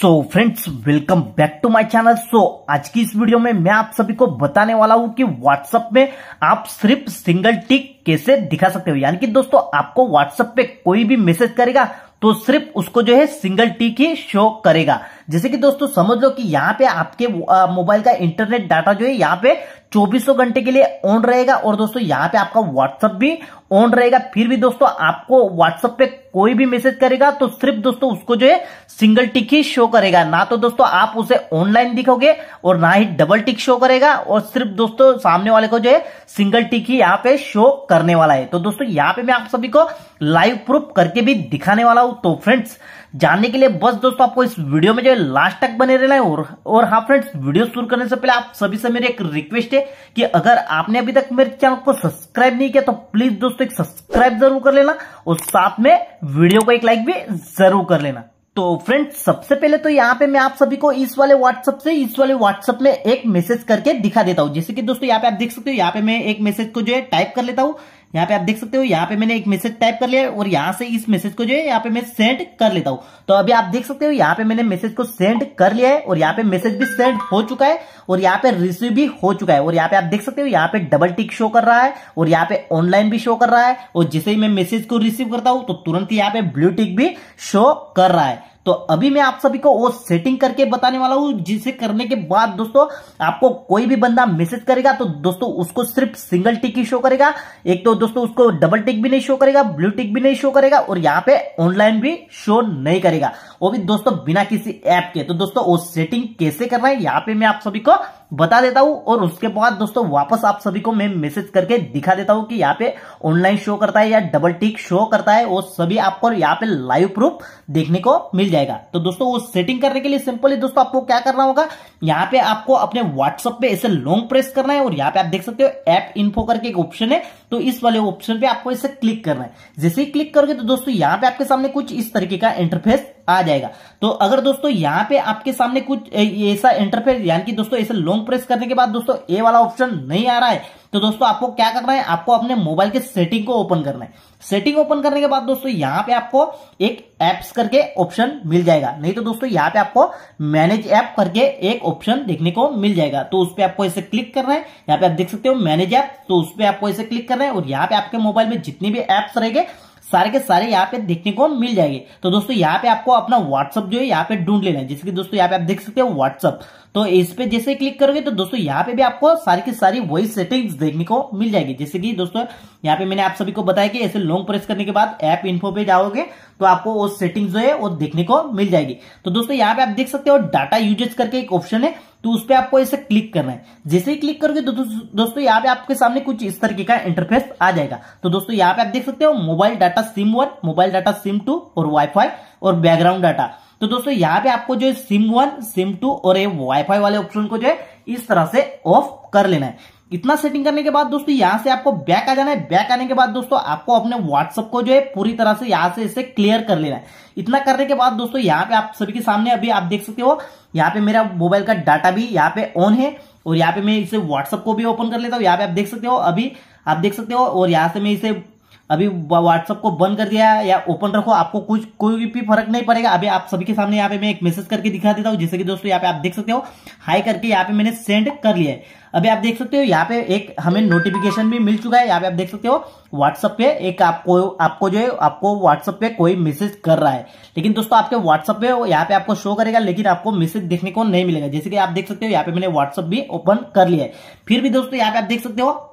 So friends welcome back to my channel. So आज की इस वीडियो में मैं आप सभी को बताने वाला हूं कि व्हाट्सएप में आप सिर्फ सिंगल टिक कैसे दिखा सकते हो। यानी कि दोस्तों आपको व्हाट्सएप पे कोई भी मैसेज करेगा तो सिर्फ उसको जो है सिंगल टिक ही शो करेगा। जैसे कि दोस्तों समझ लो कि यहाँ पे आपके मोबाइल का इंटरनेट डाटा जो है यहाँ पे 2400 घंटे के लिए ऑन रहेगा और दोस्तों यहाँ पे आपका व्हाट्सएप भी ऑन रहेगा। फिर भी दोस्तों आपको व्हाट्सएप पे कोई भी मैसेज करेगा तो सिर्फ दोस्तों उसको जो है सिंगल टिक ही शो करेगा। ना तो दोस्तों आप उसे ऑनलाइन दिखोगे और ना ही डबल टिक शो करेगा और सिर्फ दोस्तों सामने वाले को जो है सिंगल टिक ही यहाँ पे शो करने वाला है। तो दोस्तों यहाँ पे मैं आप सभी को लाइव प्रूफ करके भी दिखाने वाला हूं। तो फ्रेंड्स जानने के लिए बस दोस्तों आपको इस वीडियो में जो है लास्ट तक बने रहना है। और हाँ फ्रेंड्स, वीडियो शुरू करने से पहले आप सभी से मेरी एक रिक्वेस्ट है कि अगर आपने अभी तक मेरे चैनल को सब्सक्राइब नहीं किया तो प्लीज दोस्तों एक सब्सक्राइब जरूर कर लेना और साथ में वीडियो को एक लाइक भी जरूर कर लेना। तो फ्रेंड्स सबसे पहले तो यहाँ पे मैं आप सभी को इस वाले व्हाट्सएप से इस वाले व्हाट्सएप में एक मैसेज करके दिखा देता हूँ। जैसे कि दोस्तों यहाँ पे आप देख सकते हो, यहाँ पे मैं एक मैसेज को जो है टाइप कर लेता हूँ। यहाँ पे आप देख सकते हो यहाँ पे मैंने एक मैसेज टाइप कर लिया और यहाँ से इस मैसेज को जो है यहाँ पे मैं सेंड कर लेता हूँ। तो अभी आप देख सकते हो यहाँ पे मैंने मैसेज को सेंड कर लिया है और यहाँ पे मैसेज भी सेंड हो चुका है और यहाँ पे रिसीव भी हो चुका है। और यहाँ पे आप देख सकते हो यहाँ पे डबल टिक शो कर रहा है और यहाँ पे ऑनलाइन भी शो कर रहा है। और जैसे ही मैं मैसेज को रिसीव करता हूँ तो तुरंत यहाँ पे ब्लू टिक भी शो कर रहा है। तो अभी मैं आप सभी को वो सेटिंग करके बताने वाला हूं जिसे करने के बाद दोस्तों आपको कोई भी बंदा मैसेज करेगा तो दोस्तों उसको सिर्फ सिंगल टिक ही शो करेगा। एक तो दोस्तों उसको डबल टिक भी नहीं शो करेगा, ब्लू टिक भी नहीं शो करेगा और यहाँ पे ऑनलाइन भी शो नहीं करेगा, वो भी दोस्तों बिना किसी ऐप के। तो दोस्तों वो सेटिंग कैसे करना है यहाँ पे मैं आप सभी को बता देता हूं और उसके बाद दोस्तों वापस आप सभी को मैं मैसेज करके दिखा देता हूं कि यहाँ पे ऑनलाइन शो करता है या डबल टिक शो करता है। वो सभी आपको यहाँ पे लाइव प्रूफ देखने को मिल जाएगा। तो दोस्तों वो सेटिंग करने के लिए सिंपली दोस्तों आपको क्या करना होगा, यहाँ पे आपको अपने व्हाट्सएप पे ऐसे लॉन्ग प्रेस करना है और यहाँ पे आप देख सकते हो ऐप इन्फो करके एक ऑप्शन है, तो इस वाले ऑप्शन पे आपको ऐसे क्लिक करना है। जैसे ही क्लिक करोगे तो दोस्तों यहाँ पे आपके सामने कुछ इस तरीके का इंटरफेस आ जाएगा। तो अगर दोस्तों यहाँ पे आपके सामने कुछ ऐसा इंटरफेस यानी कि दोस्तों ऐसे लॉन्ग प्रेस करने के बाद दोस्तों ये वाला ऑप्शन नहीं आ रहा है तो दोस्तों आपको क्या करना है, आपको अपने मोबाइल के सेटिंग को ओपन करना है। सेटिंग ओपन करने के बाद दोस्तों यहाँ पे आपको एक एप्स करके ऑप्शन मिल जाएगा, नहीं तो दोस्तों यहाँ पे आपको मैनेज ऐप करके एक ऑप्शन देखने को मिल जाएगा। तो उस पर आपको ऐसे क्लिक करना है। यहाँ पे आप देख सकते हो मैनेज ऐप, तो उस पर आपको ऐसे क्लिक करना है और यहाँ पे आपके मोबाइल में जितनी भी एप्स रहेंगे सारे के सारे यहाँ पे देखने को मिल जाएंगे। तो दोस्तों यहाँ पे आपको अपना व्हाट्सएप जो है यहाँ पे ढूंढ लेना है। जैसे कि दोस्तों यहाँ पे आप देख सकते हो व्हाट्सएप, तो इस पे जैसे क्लिक करोगे तो दोस्तों यहाँ पे भी आपको सारी की सारी वही सेटिंग्स देखने को मिल जाएगी। जैसे कि दोस्तों यहाँ पे मैंने आप सभी को बताया कि ऐसे लॉन्ग प्रेस करने के बाद ऐप इन्फो पे जाओगे तो आपको वो सेटिंग्स जो है वो देखने को मिल जाएगी। तो दोस्तों यहाँ पे आप देख सकते हो डाटा यूजेज करके एक ऑप्शन है, तो उस पर आपको ऐसे क्लिक करना है। जैसे ही क्लिक करोगे तो दोस्तों यहाँ पे आपके सामने कुछ इस तरीके का इंटरफेस आ जाएगा। तो दोस्तों यहाँ पे आप देख सकते हो mobile data SIM 1, mobile data SIM 2 और वाईफाई और बैकग्राउंड डाटा। तो दोस्तों यहाँ पे आपको जो है सिम 1, सिम 2 और ये वाईफाई वाले ऑप्शन को जो है इस तरह से ऑफ कर लेना है। इतना सेटिंग करने के बाद दोस्तों यहाँ से आपको बैक आ जाना है। बैक आने के बाद दोस्तों आपको अपने व्हाट्सएप को जो है पूरी तरह से यहाँ से इसे क्लियर कर लेना है। इतना करने के बाद दोस्तों यहाँ पे आप सभी के सामने अभी आप देख सकते हो यहाँ पे मेरा मोबाइल का डाटा भी यहाँ पे ऑन है और यहाँ पे मैं इसे व्हाट्सएप को भी ओपन कर लेता हूँ। यहाँ पे आप देख सकते हो, अभी आप देख सकते हो। और यहाँ से मैं इसे अभी व्हाट्सएप को बंद कर दिया या ओपन रखो आपको कुछ कोई भी फर्क नहीं पड़ेगा। अभी आप सभी के सामने यहाँ पे मैं एक मैसेज करके दिखा देता हूँ। जैसे कि दोस्तों यहाँ पे आप देख सकते हो हाई करके यहाँ पे मैंने सेंड कर लिया है। अभी आप देख सकते हो यहाँ पे एक हमें नोटिफिकेशन भी मिल चुका है। यहाँ पे आप देख सकते हो व्हाट्सएप पे एक आपको जो है आपको व्हाट्सएप पे कोई मैसेज कर रहा है, लेकिन दोस्तों आपके व्हाट्सएप पे यहाँ पे आपको शो करेगा लेकिन आपको मैसेज देखने को नहीं मिलेगा। जैसे कि आप देख सकते हो यहाँ पे मैंने व्हाट्सएप भी ओपन कर लिया है। फिर भी दोस्तों यहाँ पे आप देख सकते हो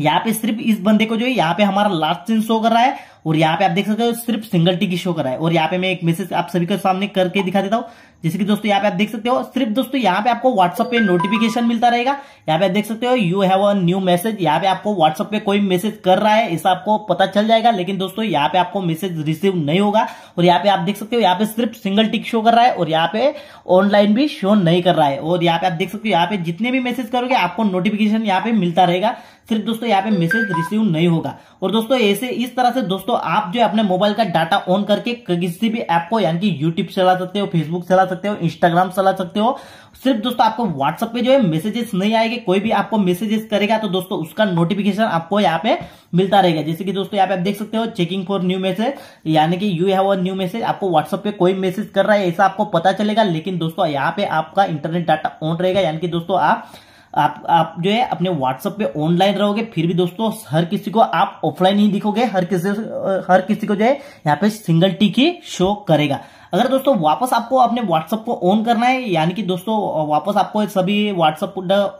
यहाँ पे सिर्फ इस बंदे को जो है यहाँ पे हमारा लास्ट सीन शो कर रहा है और यहाँ पे आप देख सकते हो सिर्फ सिंगल टिक शो कर रहा है। और यहाँ पे मैं एक मैसेज आप सभी के सामने करके दिखा देता हूँ। जैसे कि दोस्तों यहाँ पे आप देख सकते हो सिर्फ दोस्तों यहाँ पे आपको व्हाट्सएप पे नोटिफिकेशन मिलता रहेगा। यहाँ पे आप देख सकते हो you have a new message, यहाँ पे आपको व्हाट्सएप पे कोई मैसेज कर रहा है ऐसा आपको पता चल जाएगा, लेकिन दोस्तों यहाँ पे आपको मैसेज रिसीव नहीं होगा। और यहाँ पे आप देख सकते हो यहाँ पे सिर्फ सिंगल टिक शो कर रहा है और यहाँ पे ऑनलाइन भी शो नहीं कर रहा है। और यहाँ पे आप देख सकते हो यहाँ पे जितने भी मैसेज करोगे आपको नोटिफिकेशन यहाँ पे मिलता रहेगा, सिर्फ दोस्तों यहाँ पे मैसेज रिसीव नहीं होगा। और दोस्तों ऐसे इस तरह से दोस्तों दोस्तों आप जो अपने मोबाइल का डाटा ऑन करके किसी भी ऐप को यानी कि यूट्यूब चला सकते हो, फेसबुक चला सकते हो, इंस्टाग्राम चला सकते हो। सिर्फ दोस्तों आपको व्हाट्सएप पे जो है मैसेजेस नहीं आएंगे। कोई भी आपको मैसेजेस करेगा तो दोस्तों उसका नोटिफिकेशन आपको यहाँ पे मिलता रहेगा। जैसे कि दोस्तों यहाँ पे आप देख सकते हो चेकिंग फॉर न्यू मैसेज, यानी कि you have a new message. आपको व्हाट्सएप पे कोई मैसेज कर रहा है ऐसा आपको पता चलेगा। लेकिन दोस्तों यहाँ पे आपका इंटरनेट डाटा ऑन रहेगा, यानी कि दोस्तों आप जो है अपने व्हाट्सएप पे ऑनलाइन रहोगे। फिर भी दोस्तों हर किसी को आप ऑफलाइन ही दिखोगे, हर किसी को जो है यहाँ पे सिंगल टिक ही शो करेगा। अगर दोस्तों वापस आपको अपने व्हाट्सएप को ऑन करना है, यानी कि दोस्तों वापस आपको सभी व्हाट्सएप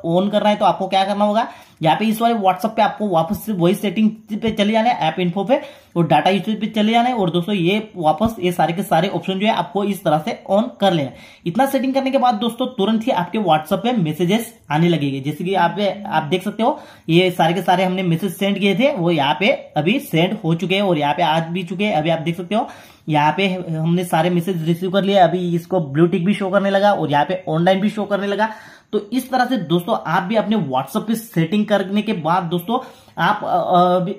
ऑन करना है, तो आपको क्या करना होगा, यहाँ पे इस वाले व्हाट्सएप पे आपको वापस वही सेटिंग पे चले जाना है, ऐप इन्फो पे और डाटा यूसेज पे चले जाना है। और दोस्तों ये वापस ये सारे के सारे ऑप्शन जो है आपको इस तरह से ऑन कर लेना। इतना सेटिंग करने के बाद दोस्तों तुरंत ही आपके व्हाट्सएप पे मैसेजेस आने लगेंगे। जैसे कि आप देख सकते हो ये सारे के सारे हमने मैसेज सेंड किए थे वो यहाँ पे अभी सेंड हो चुके हैं और यहाँ पे आज भी चुके हैं। अभी आप देख सकते हो यहाँ पे हमने सारे मैसेज रिसीव कर लिए। अभी इसको ब्लू टिक भी शो करने लगा और यहाँ पे ऑनलाइन भी शो करने लगा। तो इस तरह से दोस्तों आप भी अपने व्हाट्सएप पे सेटिंग करने के बाद दोस्तों आप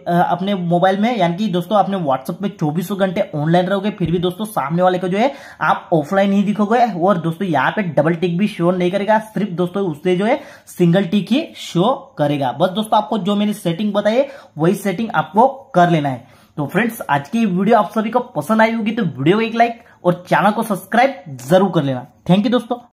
अपने मोबाइल में यानी कि दोस्तों अपने व्हाट्सएप में 24 घंटे ऑनलाइन रहोगे। फिर भी दोस्तों सामने वाले को जो है आप ऑफलाइन ही दिखोगे और दोस्तों यहाँ पे डबल टिक भी शो नहीं करेगा, सिर्फ दोस्तों उससे जो है सिंगल टिक ही शो करेगा। बस दोस्तों आपको जो मैंने सेटिंग बताई वही सेटिंग आपको कर लेना है। तो फ्रेंड्स आज की वीडियो आप सभी को पसंद आई होगी तो वीडियो को एक लाइक और चैनल को सब्सक्राइब जरूर कर लेना। थैंक यू दोस्तों।